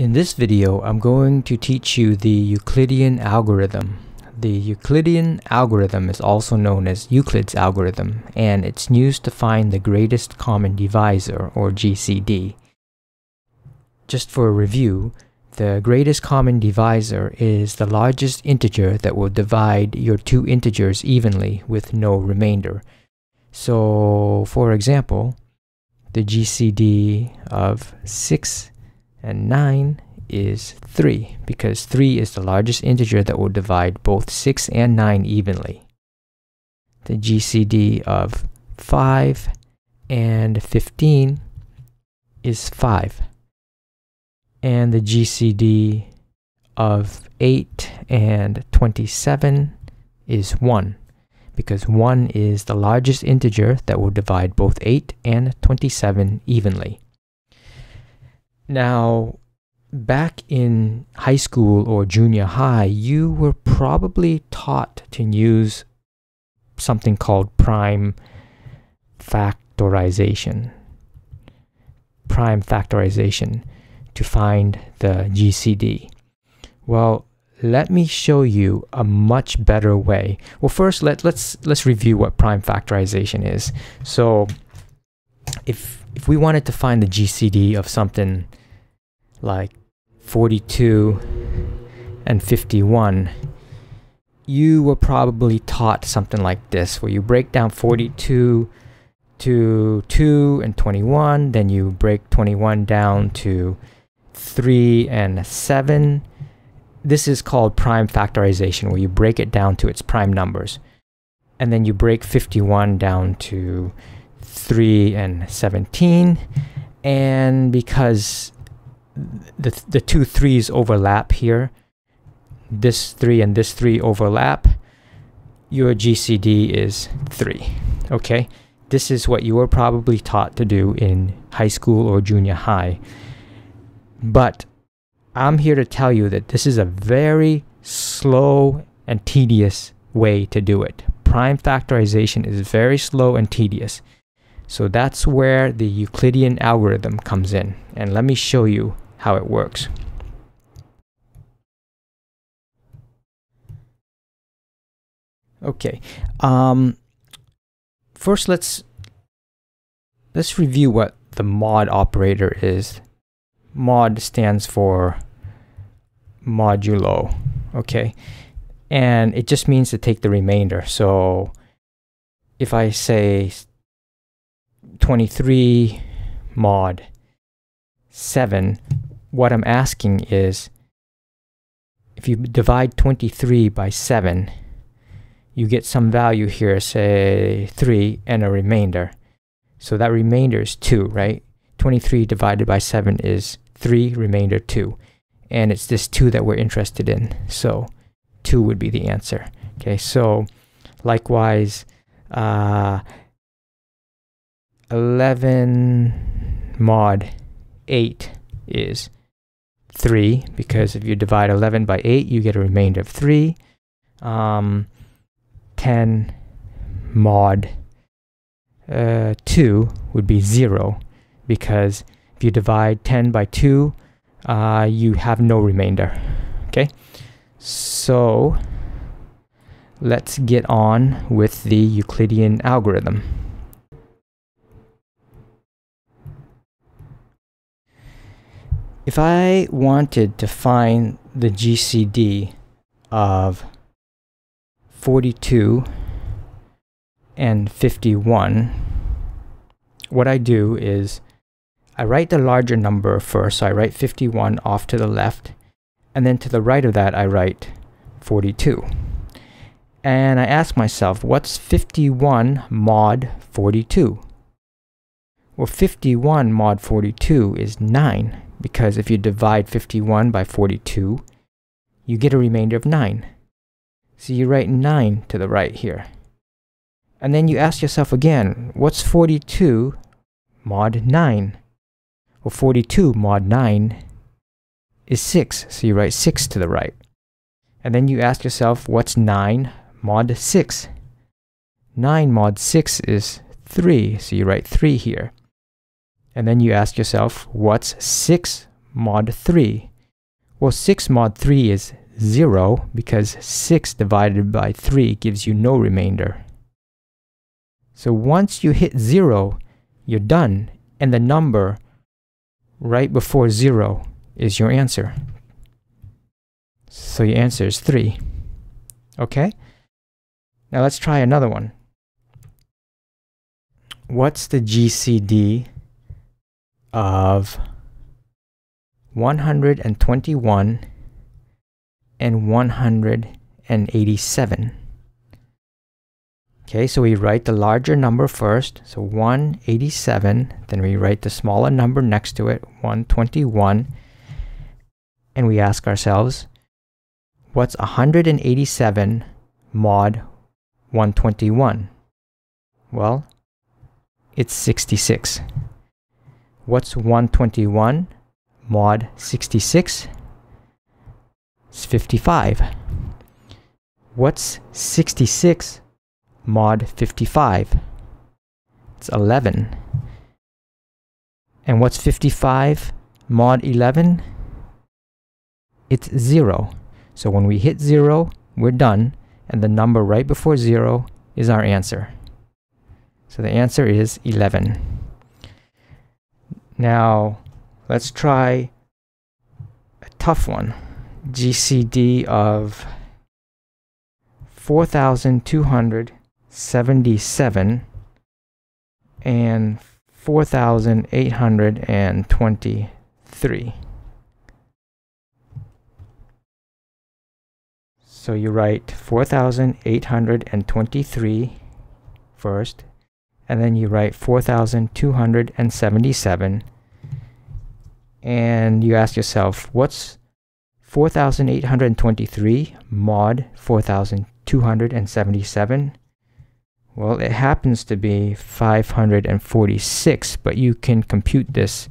In this video, I'm going to teach you the Euclidean algorithm. The Euclidean algorithm is also known as Euclid's algorithm, and it's used to find the greatest common divisor, or GCD. Just for a review, the greatest common divisor is the largest integer that will divide your two integers evenly with no remainder. So, for example, the GCD of 6 and 9 is 3, because 3 is the largest integer that will divide both 6 and 9 evenly. The GCD of 5 and 15 is 5. And the GCD of 8 and 27 is 1, because 1 is the largest integer that will divide both 8 and 27 evenly. Now, back in high school or junior high, you were probably taught to use something called prime factorization. Prime factorization to find the GCD. Well, let me show you a much better way. Well, first let's review what prime factorization is. So, if we wanted to find the GCD of something like 42 and 51, you were probably taught something like this, where you break down 42 to 2 and 21, then you break 21 down to 3 and 7. This is called prime factorization, where you break it down to its prime numbers. And then you break 51 down to 3 and 17. And because the two threes overlap here, this 3 and this 3 overlap, your GCD is 3. Okay, this is what you were probably taught to do in high school or junior high, but I'm here to tell you that this is a very slow and tedious way to do it. Prime factorization is very slow and tedious, so that's where the Euclidean algorithm comes in, and let me show you how it works. Okay, first let's review what the mod operator is. Mod stands for modulo, okay, and it just means to take the remainder. So if I say 23 mod 7, what I'm asking is, if you divide 23 by 7, you get some value here, say 3, and a remainder. So that remainder is 2, right? 23 divided by 7 is 3, remainder 2. And it's this 2 that we're interested in. So 2 would be the answer. Okay, so likewise, 11 mod 8 is 3, because if you divide 11 by 8, you get a remainder of 3. 10 mod 2 would be 0, because if you divide 10 by 2, you have no remainder. Okay, so let's get on with the Euclidean algorithm. If I wanted to find the GCD of 42 and 51, what I do is I write the larger number first. So I write 51 off to the left, and then to the right of that I write 42. And I ask myself, what's 51 mod 42? Well, 51 mod 42 is 9, because if you divide 51 by 42, you get a remainder of 9. So you write 9 to the right here. And then you ask yourself again, what's 42 mod 9? Well, 42 mod 9 is 6, so you write 6 to the right. And then you ask yourself, what's 9 mod 6? 9 mod 6 is 3, so you write 3 here. And then you ask yourself, what's 6 mod 3? Well, 6 mod 3 is 0 because 6 divided by 3 gives you no remainder. So once you hit 0, you're done, and the number right before 0 is your answer. So your answer is 3. Okay? Now let's try another one. What's the GCD of 121 and 187? Okay, so we write the larger number first, so 187, then we write the smaller number next to it, 121, and we ask ourselves, what's 187 mod 121? Well, it's 66. What's 121 mod 66? It's 55. What's 66 mod 55? It's 11. And what's 55 mod 11? It's 0. So when we hit 0, we're done, and the number right before 0 is our answer. So the answer is 11. Now, let's try a tough one. GCD of 4,277 and 4,823. So you write 4,823 first, and then you write 4,277, and you ask yourself, what's 4,823 mod 4,277? Well, it happens to be 546, but you can compute this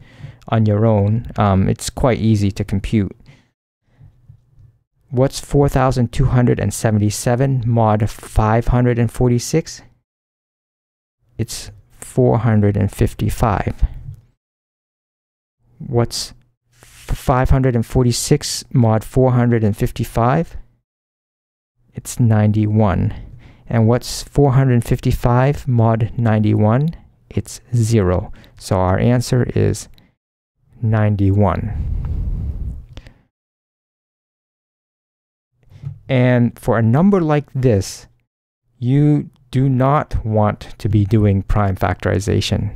on your own. It's quite easy to compute. What's 4,277 mod 546? It's 455. What's 546 mod 455? It's 91. And what's 455 mod 91? It's 0. So our answer is 91. And for a number like this, you do not want to be doing prime factorization.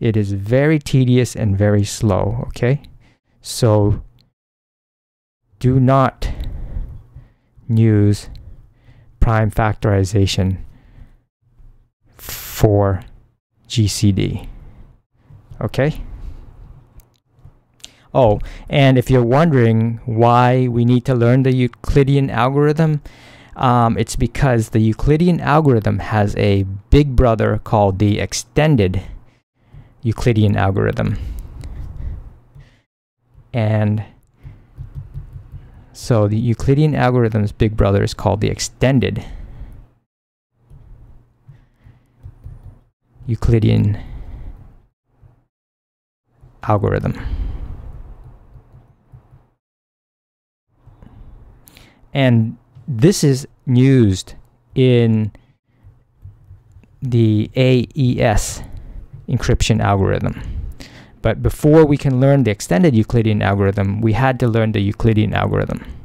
It is very tedious and very slow, okay? So do not use prime factorization for GCD, okay? Oh, and if you're wondering why we need to learn the Euclidean algorithm, it's because the Euclidean algorithm has a big brother called the extended Euclidean algorithm. And so the Euclidean algorithm's big brother is called the extended Euclidean algorithm. And this is used in the AES encryption algorithm. But before we can learn the extended Euclidean algorithm, we had to learn the Euclidean algorithm.